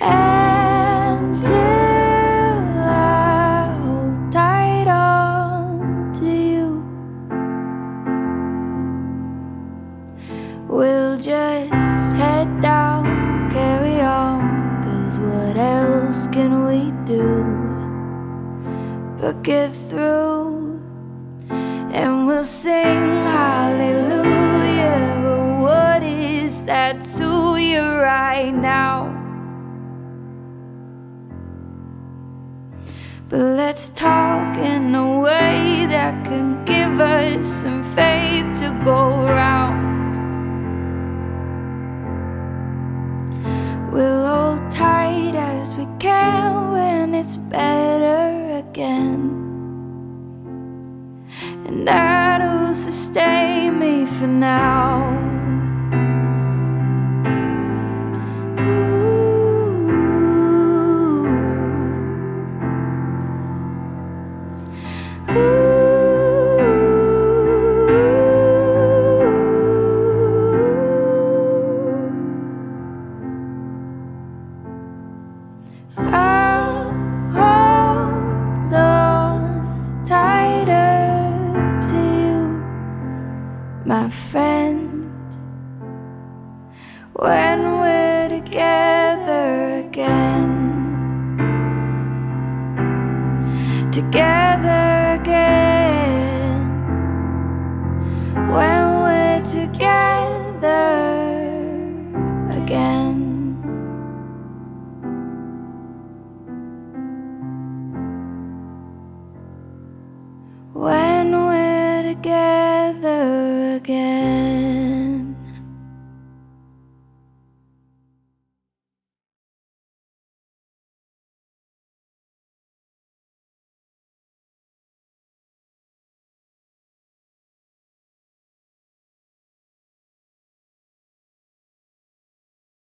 until I hold tight on to you. We'll just head down, carry on, 'cause what else can we do but get through? And we'll sing hallelujah, but what is that to you right now? But let's talk in a way that can give us some faith to go round. We'll hold tight as we can when it's better again, and that'll sustain me for now. My friend, when we're together again, together again, when we're together again. When we're together again.